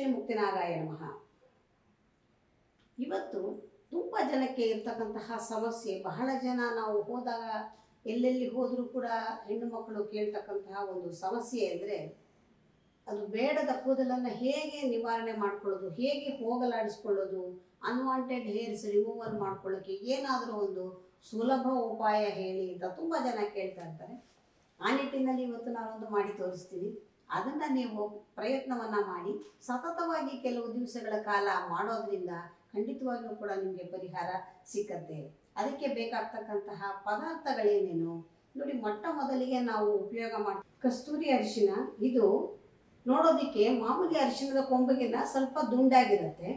ಶ್ರೀ ಮುಕ್ತಿನಾಗಾಯ ನಮಃ. ಇವತ್ತು ತುಂಬ ಜನಕ್ಕೆ ಇರ್ತಕ್ಕಂತಹ ಸಮಸ್ಯೆ, ಬಹಳ ಜನ ನಾವು ಹೋದಾಗ ಎಲ್ಲೆಲ್ಲಿ ಹೋದರೂ ಕೂಡ ಹೆಣ್ಣು ಮಕ್ಕಳು ಕೇಳ್ತಕ್ಕಂತಹ ಒಂದು ಸಮಸ್ಯೆ ಅಂದರೆ ಅದು ಬೇಡದ ಕೂದಲನ್ನು ಹೇಗೆ ನಿವಾರಣೆ ಮಾಡ್ಕೊಳ್ಳೋದು, ಹೇಗೆ ಹೋಗಲಾಡಿಸ್ಕೊಳ್ಳೋದು, ಅನ್ವಾಂಟೆಡ್ ಹೇರ್ಸ್ ರಿಮೂವಲ್ ಮಾಡ್ಕೊಳ್ಳೋಕ್ಕೆ ಏನಾದರೂ ಒಂದು ಸುಲಭ ಉಪಾಯ ಹೇಳಿ ಅಂತ ತುಂಬ ಜನ ಕೇಳ್ತಾ ಇರ್ತಾರೆ. ಆ ನಿಟ್ಟಿನಲ್ಲಿ ಇವತ್ತು ನಾನೊಂದು ಮಾಡಿ ತೋರಿಸ್ತೀನಿ. ಅದನ್ನು ನೀವು ಪ್ರಯತ್ನವನ್ನು ಮಾಡಿ ಸತತವಾಗಿ ಕೆಲವು ದಿವಸಗಳ ಕಾಲ ಮಾಡೋದ್ರಿಂದ ಖಂಡಿತವಾಗಿಯೂ ಕೂಡ ನಿಮಗೆ ಪರಿಹಾರ ಸಿಕ್ಕತ್ತೆ. ಅದಕ್ಕೆ ಬೇಕಾಗ್ತಕ್ಕಂತಹ ಪದಾರ್ಥಗಳೇನೇನು ನೋಡಿ, ಮೊಟ್ಟ ಮೊದಲಿಗೆ ನಾವು ಉಪಯೋಗ ಮಾಡಿ ಕಸ್ತೂರಿ ಅರಿಶಿನ. ಇದು ನೋಡೋದಕ್ಕೆ ಮಾಮೂಲಿ ಅರಿಶಿನದ ಕೊಂಬಿಗಿಂತ ಸ್ವಲ್ಪ ದುಂಡಾಗಿರುತ್ತೆ.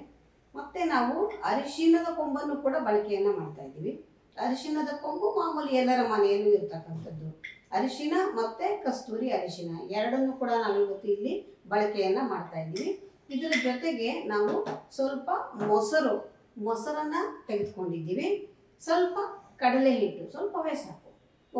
ಮತ್ತು ನಾವು ಅರಿಶಿನದ ಕೊಂಬನ್ನು ಕೂಡ ಬಳಕೆಯನ್ನು ಮಾಡ್ತಾ ಇದ್ದೀವಿ. ಅರಿಶಿನದ ಕೊಂಬು ಮಾಮೂಲಿ ಎಲ್ಲರ ಮನೆಯಲ್ಲೂ ಇರ್ತಕ್ಕಂಥದ್ದು. ಅರಿಶಿನ ಮತ್ತು ಕಸ್ತೂರಿ ಅರಿಶಿನ ಎರಡನ್ನೂ ಕೂಡ ನಾವು ಇವತ್ತು ಇಲ್ಲಿ ಬಳಕೆಯನ್ನು ಮಾಡ್ತಾ ಇದ್ದೀವಿ. ಇದರ ಜೊತೆಗೆ ನಾವು ಸ್ವಲ್ಪ ಮೊಸರನ್ನು ತೆಗೆದುಕೊಂಡಿದ್ದೀವಿ. ಸ್ವಲ್ಪ ಕಡಲೆ ಹಿಟ್ಟು, ಸ್ವಲ್ಪವೇ ಸಾಕು.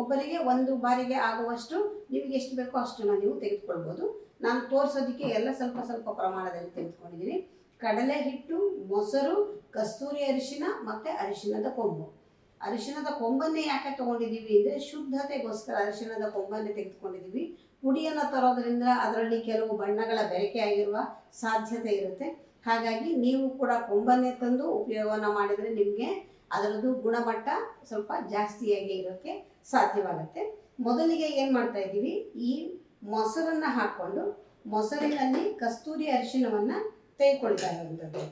ಒಬ್ಬರಿಗೆ ಒಂದು ಬಾರಿಗೆ ಆಗುವಷ್ಟು, ನಿಮಗೆ ಎಷ್ಟು ಬೇಕೋ ಅಷ್ಟನ್ನು ನೀವು ತೆಗೆದುಕೊಳ್ಬೋದು. ನಾನು ತೋರಿಸೋದಕ್ಕೆ ಎಲ್ಲ ಸ್ವಲ್ಪ ಸ್ವಲ್ಪ ಪ್ರಮಾಣದಲ್ಲಿ ತೆಗೆದುಕೊಂಡಿದ್ದೀನಿ. ಕಡಲೆ ಹಿಟ್ಟು, ಮೊಸರು, ಕಸ್ತೂರಿ ಅರಿಶಿನ ಮತ್ತು ಅರಿಶಿನದ ಕೊಂಬು. ಅರಿಶಿನದ ಕೊಂಬನ್ನೇ ಯಾಕೆ ತೊಗೊಂಡಿದ್ದೀವಿ ಅಂದರೆ ಶುದ್ಧತೆಗೋಸ್ಕರ ಅರಿಶಿನದ ಕೊಂಬನ್ನೇ ತೆಗೆದುಕೊಂಡಿದ್ದೀವಿ. ಪುಡಿಯನ್ನು ತರೋದ್ರಿಂದ ಅದರಲ್ಲಿ ಕೆಲವು ಬಣ್ಣಗಳ ಬೆರಕೆ ಆಗಿರುವ ಸಾಧ್ಯತೆ ಇರುತ್ತೆ. ಹಾಗಾಗಿ ನೀವು ಕೂಡ ಕೊಂಬನ್ನೇ ತಂದು ಉಪಯೋಗವನ್ನು ಮಾಡಿದರೆ ನಿಮಗೆ ಅದರದ್ದು ಗುಣಮಟ್ಟ ಸ್ವಲ್ಪ ಜಾಸ್ತಿಯಾಗಿ ಇರೋಕ್ಕೆ ಸಾಧ್ಯವಾಗುತ್ತೆ. ಮೊದಲಿಗೆ ಏನು ಮಾಡ್ತಾ ಇದ್ದೀವಿ, ಈ ಮೊಸರನ್ನು ಹಾಕ್ಕೊಂಡು ಮೊಸರಿನಲ್ಲಿ ಕಸ್ತೂರಿ ಅರಿಶಿನವನ್ನು ತೆಗೆದುಕೊಳ್ತಾ ಇರುವಂಥದ್ದು.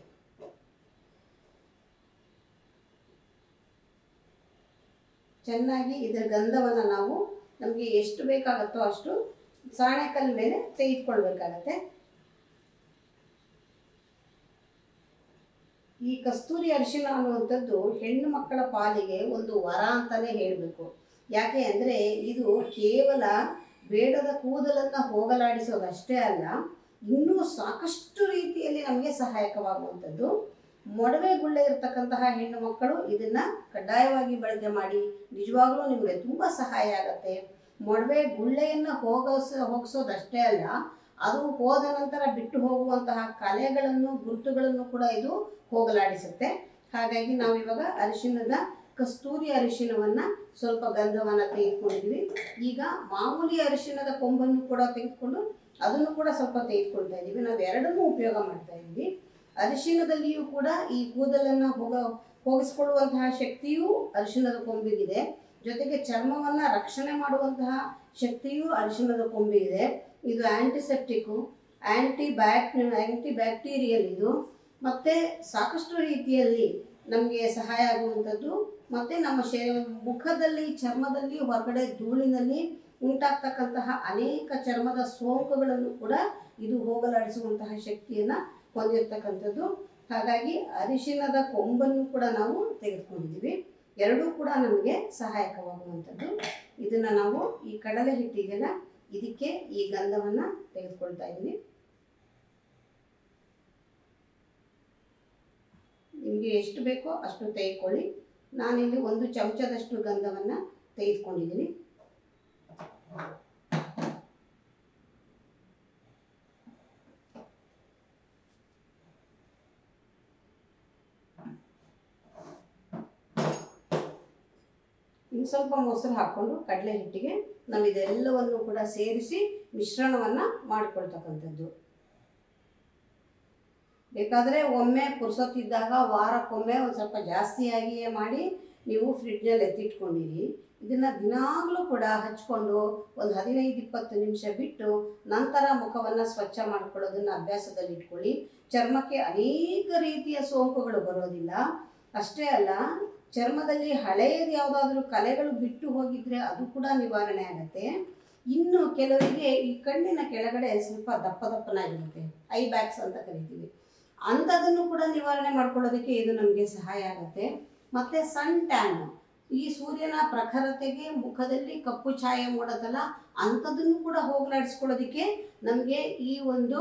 ಚೆನ್ನಾಗಿ ಇದರ ಗಂಧವನ್ನು ನಾವು ನಮಗೆ ಎಷ್ಟು ಬೇಕಾಗುತ್ತೋ ಅಷ್ಟು ಸಾಣೆಕಲ್ ಮೇಲೆ ತೆಗೆದುಕೊಳ್ಬೇಕಾಗತ್ತೆ. ಈ ಕಸ್ತೂರಿ ಅರಿಶಿನ ಅನ್ನುವಂಥದ್ದು ಹೆಣ್ಣು ಮಕ್ಕಳ ಪಾಲಿಗೆ ಒಂದು ವರ ಅಂತಲೇ ಹೇಳಬೇಕು. ಯಾಕೆ ಅಂದರೆ ಇದು ಕೇವಲ ಬೇಡದ ಕೂದಲನ್ನು ಹೋಗಲಾಡಿಸೋದಷ್ಟೇ ಅಲ್ಲ, ಇನ್ನೂ ಸಾಕಷ್ಟು ರೀತಿಯಲ್ಲಿ ನಮಗೆ ಸಹಾಯಕವಾಗುವಂಥದ್ದು. ಮೊಡವೆ ಗುಳ್ಳೆ ಇರತಕ್ಕಂತಹ ಹೆಣ್ಣು ಮಕ್ಕಳು ಇದನ್ನು ಕಡ್ಡಾಯವಾಗಿ ಬಳಕೆ ಮಾಡಿ, ನಿಜವಾಗ್ಲೂ ನಿಮಗೆ ತುಂಬ ಸಹಾಯ ಆಗುತ್ತೆ. ಮೊಡವೆ ಗುಳ್ಳೆಯನ್ನು ಹೋಗಿಸೋದಷ್ಟೇ ಅಲ್ಲ, ಅದು ಹೋದ ನಂತರ ಬಿಟ್ಟು ಹೋಗುವಂತಹ ಕಲೆಗಳನ್ನು, ಗುರುತುಗಳನ್ನು ಕೂಡ ಇದು ಹೋಗಲಾಡಿಸುತ್ತೆ. ಹಾಗಾಗಿ ನಾವಿವಾಗ ಅರಿಶಿನದ ಕಸ್ತೂರಿ ಅರಿಶಿನವನ್ನು ಸ್ವಲ್ಪ ಗಂಧವನ್ನು ತೆಗೆದುಕೊಂಡಿದ್ವಿ. ಈಗ ಮಾಮೂಲಿ ಅರಿಶಿನದ ಕೊಂಬನ್ನು ಕೂಡ ತೆಗೆದುಕೊಂಡು ಅದನ್ನು ಕೂಡ ಸ್ವಲ್ಪ ತೆಗೆದುಕೊಳ್ತಾ ಇದ್ದೀವಿ. ನಾವು ಎರಡನ್ನೂ ಉಪಯೋಗ ಮಾಡ್ತಾ ಇದ್ದೀವಿ. ಅರಿಶಿನದಲ್ಲಿಯೂ ಕೂಡ ಈ ಕೂದಲನ್ನು ಹೋಗಿಸ್ಕೊಳ್ಳುವಂತಹ ಶಕ್ತಿಯೂ ಅರಿಶಿನದ ಕೊಂಬಿಗಿದೆ. ಜೊತೆಗೆ ಚರ್ಮವನ್ನು ರಕ್ಷಣೆ ಮಾಡುವಂತಹ ಶಕ್ತಿಯೂ ಅರಿಶಿನದ ಕೊಂಬಿಗಿದೆ. ಇದು ಆ್ಯಂಟಿಸೆಪ್ಟಿಕ್ಕು, ಆ್ಯಂಟಿಬ್ಯಾಕ್ಟೀರಿಯಲ್ ಇದು, ಮತ್ತು ಸಾಕಷ್ಟು ರೀತಿಯಲ್ಲಿ ನಮಗೆ ಸಹಾಯ ಆಗುವಂಥದ್ದು. ಮತ್ತು ನಮ್ಮ ಮುಖದಲ್ಲಿ, ಚರ್ಮದಲ್ಲಿ, ಹೊರಗಡೆ ಧೂಳಿನಲ್ಲಿ ಉಂಟಾಗ್ತಕ್ಕಂತಹ ಅನೇಕ ಚರ್ಮದ ಸೋಂಕುಗಳನ್ನು ಕೂಡ ಇದು ಹೋಗಲಾಡಿಸುವಂತಹ ಶಕ್ತಿಯನ್ನು ಹೊಂದಿರತಕ್ಕಂಥದ್ದು. ಹಾಗಾಗಿ ಅರಿಶಿನದ ಕೊಂಬನ್ನು ಕೂಡ ನಾವು ತೆಗೆದುಕೊಂಡಿದ್ದೀವಿ. ಎರಡೂ ಕೂಡ ನಮಗೆ ಸಹಾಯಕವಾಗುವಂಥದ್ದು. ಇದನ್ನು ನಾವು ಈ ಕಡಲೆ ಹಿಟ್ಟಿಗೆಲ್ಲ ಇದಕ್ಕೆ ಈ ಗಂಧವನ್ನು ತೆಗೆದುಕೊಳ್ತಾ ಇದ್ದೀನಿ. ನಿಮಗೆ ಎಷ್ಟು ಬೇಕೋ ಅಷ್ಟು ತೆಗೆದುಕೊಳ್ಳಿ. ನಾನಿಲ್ಲಿ ಒಂದು ಚಮಚದಷ್ಟು ಗಂಧವನ್ನು ತೆಗೆದುಕೊಂಡಿದ್ದೀನಿ. ಇನ್ನು ಸ್ವಲ್ಪ ಮೊಸರು ಹಾಕ್ಕೊಂಡು ಕಡಲೆ ಹಿಟ್ಟಿಗೆ ನಾವು ಇದೆಲ್ಲವನ್ನು ಕೂಡ ಸೇರಿಸಿ ಮಿಶ್ರಣವನ್ನು ಮಾಡಿಕೊಳ್ತಕ್ಕಂಥದ್ದು. ಬೇಕಾದರೆ ಒಮ್ಮೆ ಪುರ್ಸೊತ್ತಿದ್ದಾಗ ವಾರಕ್ಕೊಮ್ಮೆ ಒಂದು ಸ್ವಲ್ಪ ಜಾಸ್ತಿಯಾಗಿಯೇ ಮಾಡಿ ನೀವು ಫ್ರಿಡ್ಜ್ನಲ್ಲಿ ಎತ್ತಿಟ್ಕೊಂಡಿರಿ. ಇದನ್ನು ದಿನಾಗಲೂ ಕೂಡ ಹಚ್ಕೊಂಡು ಒಂದು 15-20 ನಿಮಿಷ ಬಿಟ್ಟು ನಂತರ ಮುಖವನ್ನು ಸ್ವಚ್ಛ ಮಾಡ್ಕೊಳ್ಳೋದನ್ನು ಅಭ್ಯಾಸದಲ್ಲಿ ಇಟ್ಕೊಳ್ಳಿ. ಚರ್ಮಕ್ಕೆ ಅನೇಕ ರೀತಿಯ ಸೋಂಕುಗಳು ಬರೋದಿಲ್ಲ. ಅಷ್ಟೇ ಅಲ್ಲ, ಚರ್ಮದಲ್ಲಿ ಹಳೆಯದು ಯಾವುದಾದ್ರೂ ಕಲೆಗಳು ಬಿಟ್ಟು ಹೋಗಿದ್ರೆ ಅದು ಕೂಡ ನಿವಾರಣೆ ಆಗುತ್ತೆ. ಇನ್ನು ಕೆಲವರಿಗೆ ಈ ಕಣ್ಣಿನ ಕೆಳಗಡೆ ಸ್ವಲ್ಪ ದಪ್ಪನಾಗಿರುತ್ತೆ, ಐ ಬ್ಯಾಗ್ಸ್ ಅಂತ ಕರಿತೀವಿ, ಅಂಥದನ್ನು ಕೂಡ ನಿವಾರಣೆ ಮಾಡ್ಕೊಳ್ಳೋದಕ್ಕೆ ಇದು ನಮಗೆ ಸಹಾಯ ಆಗುತ್ತೆ. ಮತ್ತು ಸನ್ ಟ್ಯಾನು, ಈ ಸೂರ್ಯನ ಪ್ರಖರತೆಗೆ ಮುಖದಲ್ಲಿ ಕಪ್ಪು ಛಾಯೆ ಮೂಡೋದಲ್ಲ, ಅಂಥದನ್ನು ಕೂಡ ಹೋಗಲಾಡಿಸ್ಕೊಳ್ಳೋದಕ್ಕೆ ನಮಗೆ ಈ ಒಂದು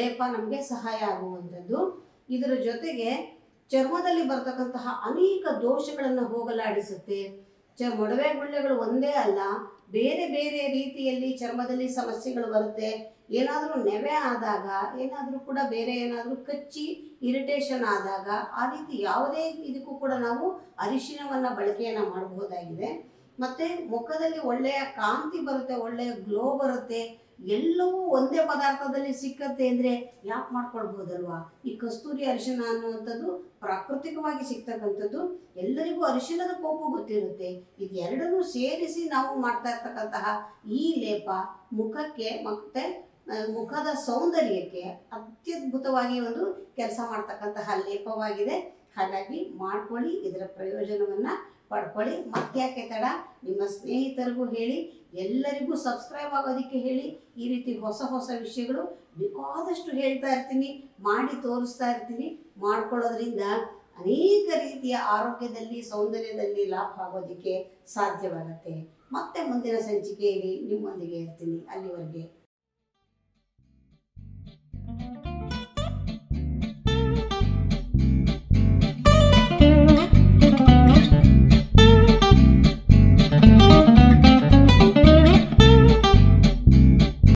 ಲೇಪ ನಮಗೆ ಸಹಾಯ ಆಗುವಂಥದ್ದು. ಇದರ ಜೊತೆಗೆ ಚರ್ಮದಲ್ಲಿ ಬರ್ತಕ್ಕಂತಹ ಅನೇಕ ದೋಷಗಳನ್ನು ಹೋಗಲಾಡಿಸುತ್ತೆ. ಮೊಡವೆ ಗುಳ್ಳೆಗಳು ಒಂದೇ ಅಲ್ಲ, ಬೇರೆ ಬೇರೆ ರೀತಿಯಲ್ಲಿ ಚರ್ಮದಲ್ಲಿ ಸಮಸ್ಯೆಗಳು ಬರುತ್ತೆ. ಏನಾದರೂ ನೆವೆ ಆದಾಗ, ಏನಾದರೂ ಕೂಡ ಬೇರೆ ಏನಾದರೂ ಕಚ್ಚಿ ಇರಿಟೇಷನ್ ಆದಾಗ, ಆ ರೀತಿ ಯಾವುದೇ ಇದಕ್ಕೂ ಕೂಡ ನಾವು ಅರಿಶಿನವನ್ನು ಬಳಕೆಯನ್ನು ಮಾಡಬಹುದಾಗಿದೆ. ಮತ್ತು ಮುಖದಲ್ಲಿ ಒಳ್ಳೆಯ ಕಾಂತಿ ಬರುತ್ತೆ, ಒಳ್ಳೆಯ ಗ್ಲೋ ಬರುತ್ತೆ. ಎಲ್ಲವೂ ಒಂದೇ ಪದಾರ್ಥದಲ್ಲಿ ಸಿಕ್ಕತ್ತೆ ಅಂದರೆ ಯಾಕೆ ಮಾಡ್ಕೊಳ್ಬೋದಲ್ವಾ? ಈ ಕಸ್ತೂರಿ ಅರಿಶಿನ ಅನ್ನುವಂಥದ್ದು ಪ್ರಾಕೃತಿಕವಾಗಿ ಸಿಗ್ತಕ್ಕಂಥದ್ದು. ಎಲ್ಲರಿಗೂ ಅರಿಶಿನದ ಕೋಪು ಗೊತ್ತಿರುತ್ತೆ. ಇದು ಎರಡನ್ನೂ ಸೇರಿಸಿ ನಾವು ಮಾಡ್ತಾ ಇರ್ತಕ್ಕಂತಹ ಈ ಲೇಪ ಮುಖಕ್ಕೆ ಮತ್ತು ಮುಖದ ಸೌಂದರ್ಯಕ್ಕೆ ಅತ್ಯದ್ಭುತವಾಗಿ ಒಂದು ಕೆಲಸ ಮಾಡ್ತಕ್ಕಂತಹ ಲೇಪವಾಗಿದೆ. ಹಾಗಾಗಿ ಮಾಡ್ಕೊಳ್ಳಿ, ಇದರ ಪ್ರಯೋಜನವನ್ನು ಪಡ್ಕೊಳ್ಳಿ. ಮತ್ತೆ ಯಾಕೆ ತಡ, ನಿಮ್ಮ ಸ್ನೇಹಿತರಿಗೂ ಹೇಳಿ, ಎಲ್ಲರಿಗೂ ಸಬ್ಸ್ಕ್ರೈಬ್ ಆಗೋದಕ್ಕೆ ಹೇಳಿ. ಈ ರೀತಿ ಹೊಸ ಹೊಸ ವಿಷಯಗಳು ಬೇಕಾದಷ್ಟು ಹೇಳ್ತಾ ಇರ್ತೀನಿ, ಮಾಡಿ ತೋರಿಸ್ತಾ ಇರ್ತೀನಿ. ಮಾಡ್ಕೊಳ್ಳೋದ್ರಿಂದ ಅನೇಕ ರೀತಿಯ ಆರೋಗ್ಯದಲ್ಲಿ, ಸೌಂದರ್ಯದಲ್ಲಿ ಲಾಭ ಆಗೋದಕ್ಕೆ ಸಾಧ್ಯವಾಗುತ್ತೆ. ಮತ್ತೆ ಮುಂದಿನ ಸಂಚಿಕೆಯಲ್ಲಿ ನಿಮ್ಮೊಂದಿಗೆ ಇರ್ತೀನಿ. ಅಲ್ಲಿವರೆಗೆ